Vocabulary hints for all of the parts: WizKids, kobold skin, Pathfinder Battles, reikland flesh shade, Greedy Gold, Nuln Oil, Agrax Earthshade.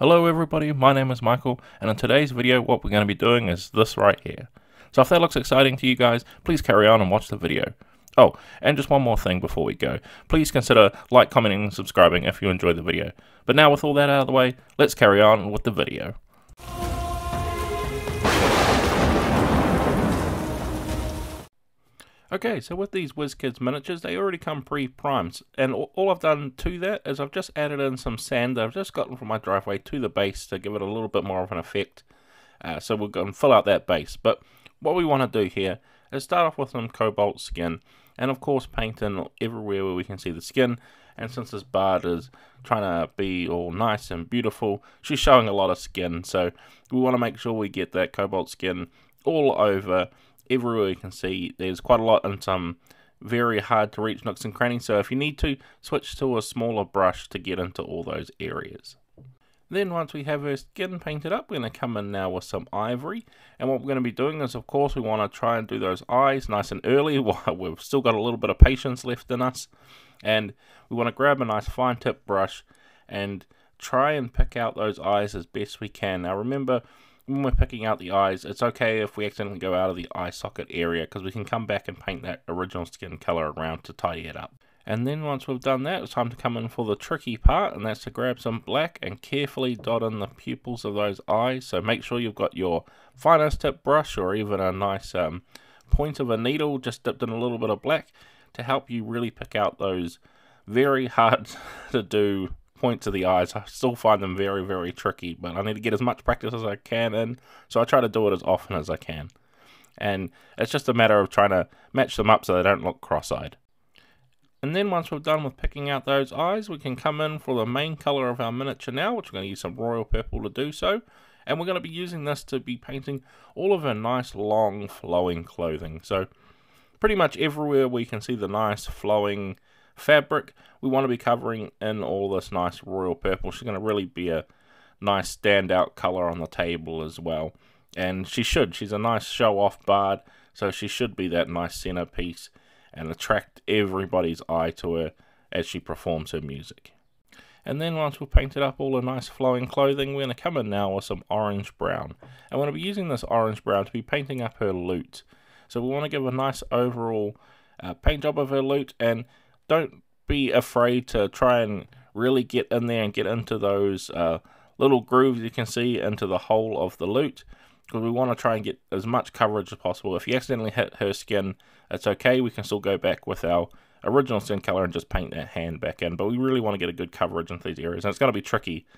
Hello everybody, my name is Michael, and in today's video what we're going to be doing is this right here. So if that looks exciting to you guys, please carry on and watch the video. Oh, and just one more thing before we go. Please consider like, commenting, and subscribing if you enjoyed the video. But now with all that out of the way, let's carry on with the video. Okay, so with these WizKids miniatures, they already come pre-primed, and all I've done to that is I've just added in some sand that I've just gotten from my driveway to the base to give it a little bit more of an effect, so we'll go and fill out that base. But what we want to do here is start off with some kobold skin, and of course paint in everywhere where we can see the skin, and since this bard is trying to be all nice and beautiful, she's showing a lot of skin, so we want to make sure we get that kobold skin all over. Everywhere you can see, there's quite a lot in some very hard to reach nooks and crannies, so if you need to, switch to a smaller brush to get into all those areas. Then once we have her skin painted up, we're going to come in now with some ivory, and what we're going to be doing is, of course, we want to try and do those eyes nice and early while we've still got a little bit of patience left in us, and we want to grab a nice fine tip brush and try and pick out those eyes as best we can. Now remember, when we're picking out the eyes, it's okay if we accidentally go out of the eye socket area, because we can come back and paint that original skin color around to tidy it up. And then once we've done that, it's time to come in for the tricky part, and that's to grab some black and carefully dot in the pupils of those eyes. So make sure you've got your finest tip brush or even a nice point of a needle just dipped in a little bit of black to help you really pick out those very hard to do points of the eyes. I still find them very, very tricky, but I need to get as much practice as I can in, so I try to do it as often as I can. And it's just a matter of trying to match them up so they don't look cross-eyed. And then once we're done with picking out those eyes, we can come in for the main color of our miniature now, which we're going to use some royal purple to do so. And we're going to be using this to be painting all of her nice, long, flowing clothing. So pretty much everywhere we can see the nice, flowing fabric, we want to be covering in all this nice royal purple. She's going to really be a nice standout color on the table as well, and she's a nice show-off bard, so she should be that nice centerpiece and attract everybody's eye to her as she performs her music. And then once we've painted up all the nice flowing clothing, we're going to come in now with some orange brown, and we're going to be using this orange brown to be painting up her loot. So we want to give a nice overall paint job of her loot, and don't be afraid to try and really get in there and get into those little grooves you can see into the whole of the loot, because we want to try and get as much coverage as possible. If you accidentally hit her skin, it's okay, we can still go back with our original skin color and just paint that hand back in, but we really want to get a good coverage into these areas, and it's going to be tricky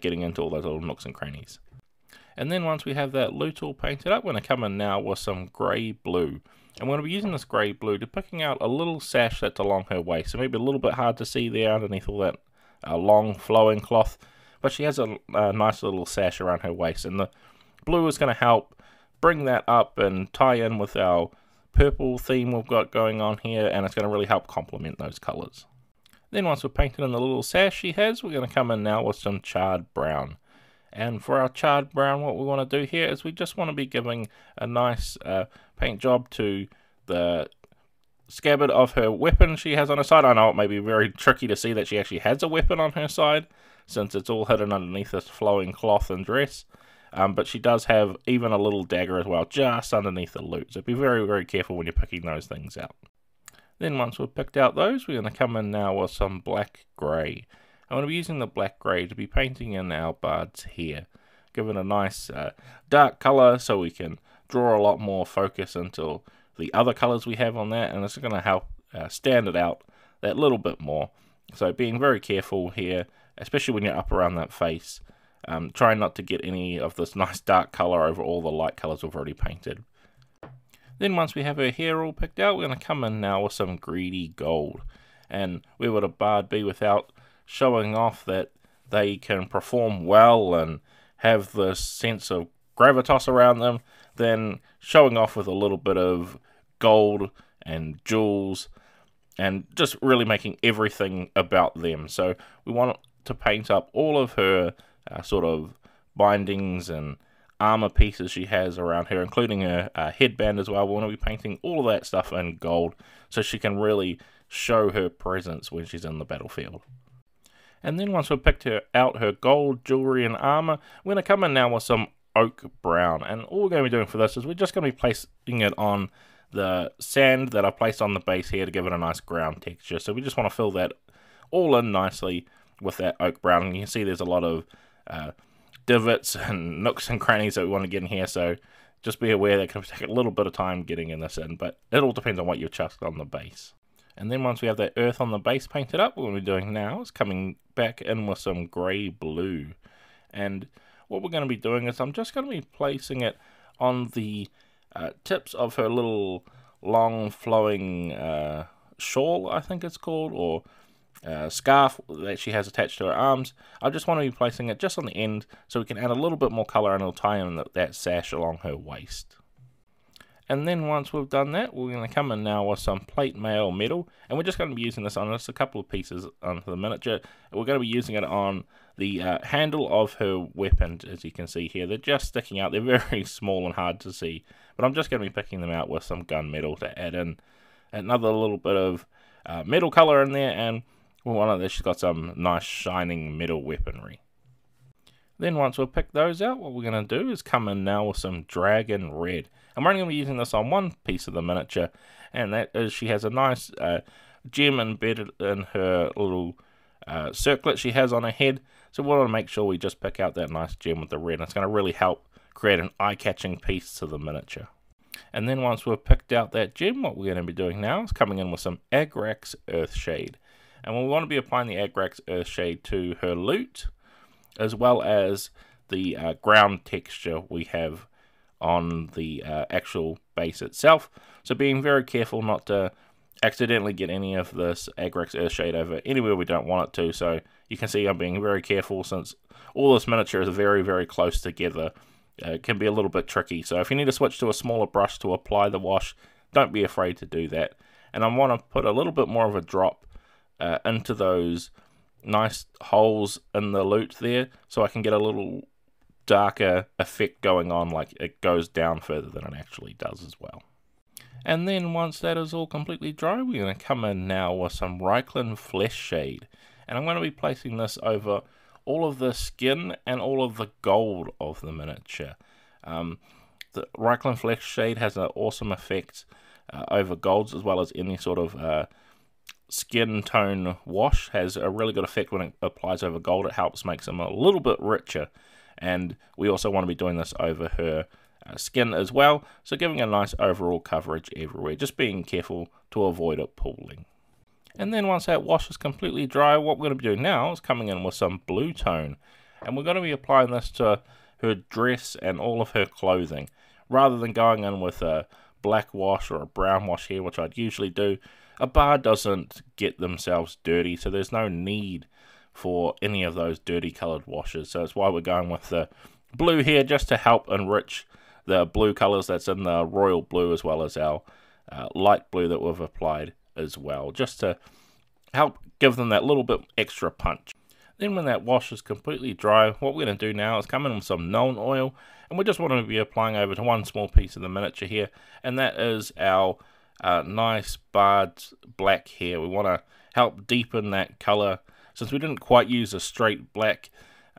getting into all those little nooks and crannies. And then once we have that loot all painted up, we're going to come in now with some grey blue. And we're going to be using this grey blue to picking out a little sash that's along her waist. So maybe a little bit hard to see there underneath all that long flowing cloth. But she has a nice little sash around her waist. And the blue is going to help bring that up and tie in with our purple theme we've got going on here. And it's going to really help complement those colours. Then once we've painted in the little sash she has, we're going to come in now with some charred brown. And for our charred brown, what we want to do here is we just want to be giving a nice paint job to the scabbard of her weapon she has on her side. I know it may be very tricky to see that she actually has a weapon on her side, since it's all hidden underneath this flowing cloth and dress. But she does have even a little dagger as well, just underneath the loot. So be very, very careful when you're picking those things out. Then once we've picked out those, we're going to come in now with some black grey. I'm going to be using the black grey to be painting in our bard's hair, giving a nice dark colour so we can draw a lot more focus into the other colours we have on that, and it's going to help stand it out that little bit more. So being very careful here, especially when you're up around that face, trying not to get any of this nice dark colour over all the light colours we've already painted. Then once we have her hair all picked out, we're going to come in now with some greedy gold. And where would a bard be without showing off that they can perform well and have this sense of gravitas around them, then showing off with a little bit of gold and jewels and just really making everything about them. So we want to paint up all of her sort of bindings and armor pieces she has around her, including her headband as well. We want to be painting all of that stuff in gold so she can really show her presence when she's in the battlefield. And then once we've picked her out her gold jewelry and armor, we're going to come in now with some oak brown. And all we're going to be doing for this is we're just going to be placing it on the sand that I've placed on the base here to give it a nice ground texture. So we just want to fill that all in nicely with that oak brown. And you can see there's a lot of divots and nooks and crannies that we want to get in here. So just be aware that it can take a little bit of time getting in this in, but it all depends on what you've chucked on the base. And then once we have that earth on the base painted up, what we're doing now is coming back in with some grey blue. And what we're going to be doing is I'm just going to be placing it on the tips of her little long flowing shawl, I think it's called, or scarf that she has attached to her arms. I just want to be placing it just on the end so we can add a little bit more colour and it'll tie in that sash along her waist. And then once we've done that, we're going to come in now with some plate mail metal, and we're just going to be using this on just a couple of pieces onto the miniature. We're going to be using it on the handle of her weapon, as you can see here. They're just sticking out. They're very small and hard to see, but I'm just going to be picking them out with some gunmetal to add in another little bit of metal colour in there, and we want that she's got some nice shining metal weaponry. Then once we've picked those out, what we're going to do is come in now with some dragon red. And we're only going to be using this on one piece of the miniature, and that is she has a nice gem embedded in her little circlet she has on her head. So we want to make sure we just pick out that nice gem with the red. And it's going to really help create an eye-catching piece to the miniature. And then once we've picked out that gem, what we're going to be doing now is coming in with some Agrax Earthshade. And we want to be applying the Agrax Earthshade to her loot, as well as the ground texture we have on the actual base itself. So being very careful not to accidentally get any of this Agrax Earthshade over anywhere we don't want it to. So you can see I'm being very careful since all this miniature is very, very close together. It can be a little bit tricky. So if you need to switch to a smaller brush to apply the wash, don't be afraid to do that. And I want to put a little bit more of a drop into those nice holes in the loot there, so I can get a little darker effect going on, like it goes down further than it actually does as well. And then once that is all completely dry, we're going to come in now with some Reikland Flesh Shade, and I'm going to be placing this over all of the skin and all of the gold of the miniature. The Reikland Flesh Shade has an awesome effect over golds, as well as any sort of skin tone wash. Has a really good effect when it applies over gold. It helps make them a little bit richer, and we also want to be doing this over her skin as well, so giving a nice overall coverage everywhere, just being careful to avoid it pooling. And then once that wash is completely dry, what we're going to be doing now is coming in with some blue tone, and we're going to be applying this to her dress and all of her clothing, rather than going in with a black wash or a brown wash here, which I'd usually do. A bar doesn't get themselves dirty, so there's no need for any of those dirty coloured washes. So that's why we're going with the blue here, just to help enrich the blue colours that's in the royal blue, as well as our light blue that we've applied as well, just to help give them that little bit extra punch. Then when that wash is completely dry, what we're going to do now is come in with some Nuln Oil, and we just want to be applying over to one small piece of the miniature here, and that is our nice barred black here. We want to help deepen that color. Since we didn't quite use a straight black,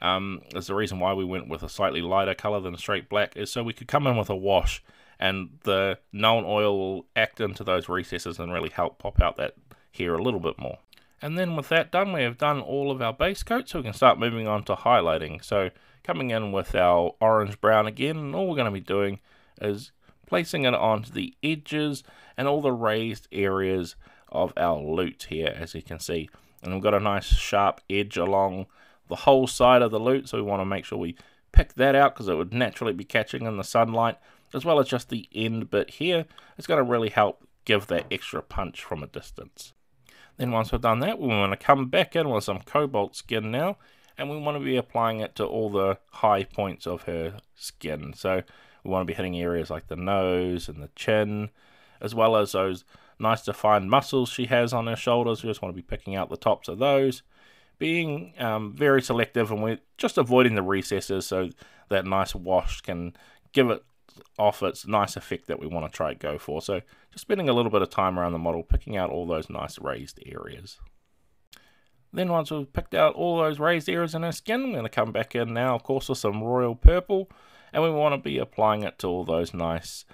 is the reason why we went with a slightly lighter color than a straight black, is so we could come in with a wash, and the Nuln Oil will act into those recesses and really help pop out that hair a little bit more. And then with that done, we have done all of our base coat, so we can start moving on to highlighting. So coming in with our orange brown again, and all we're going to be doing is placing it onto the edges and all the raised areas of our loot here, as you can see. And we've got a nice sharp edge along the whole side of the loot, so we want to make sure we pick that out, because it would naturally be catching in the sunlight, as well as just the end bit here. It's going to really help give that extra punch from a distance. Then once we've done that, we want to come back in with some kobold skin now, and we want to be applying it to all the high points of her skin. So we want to be hitting areas like the nose and the chin, as well as those nice defined muscles she has on her shoulders. We just want to be picking out the tops of those, being very selective, and we're just avoiding the recesses so that nice wash can give it off its nice effect that we want to try to go for. So just spending a little bit of time around the model, picking out all those nice raised areas. Then once we've picked out all those raised areas in our skin, I'm going to come back in now, of course, with some royal purple, and we want to be applying it to all those nice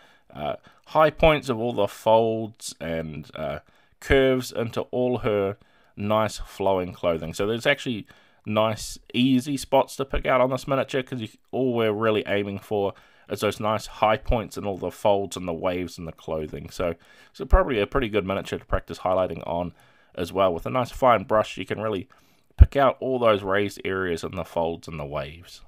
high points of all the folds and curves into all her nice flowing clothing. So there's actually nice easy spots to pick out on this miniature, because all we're really aiming for is those nice high points and all the folds and the waves and the clothing. So it's probably a pretty good miniature to practice highlighting on as well. With a nice fine brush, you can really pick out all those raised areas and the folds and the waves.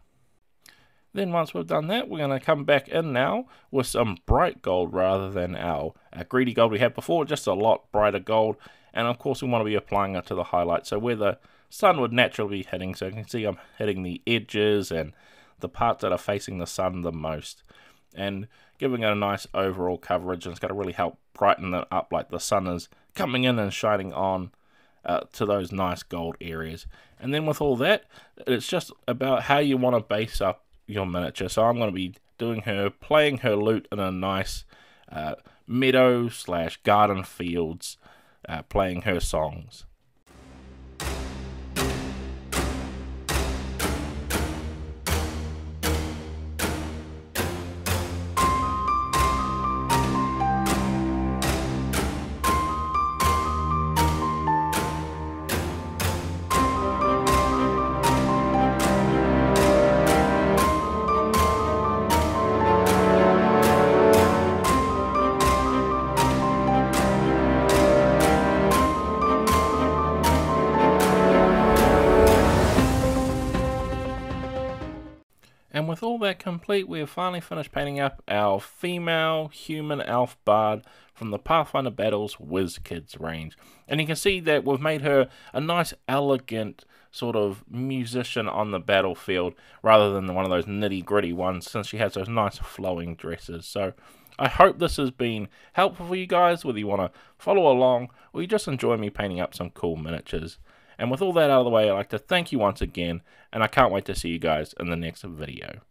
Then once we've done that, we're going to come back in now with some bright gold rather than our greedy gold we had before, just a lot brighter gold. And of course we want to be applying it to the highlights, so where the sun would naturally be hitting. So you can see I'm hitting the edges and the parts that are facing the sun the most, and giving it a nice overall coverage. And it's going to really help brighten it up, like the sun is coming in and shining on to those nice gold areas. And then with all that, it's just about how you want to base up your miniature. So I'm going to be doing her, playing her lute in a nice meadow / garden fields, playing her songs. And with all that complete, we have finally finished painting up our female human elf bard from the Pathfinder Battles WizKids range. And you can see that we've made her a nice elegant sort of musician on the battlefield, rather than one of those nitty gritty ones, since she has those nice flowing dresses. So I hope this has been helpful for you guys, whether you want to follow along or you just enjoy me painting up some cool miniatures. And with all that out of the way, I'd like to thank you once again, and I can't wait to see you guys in the next video.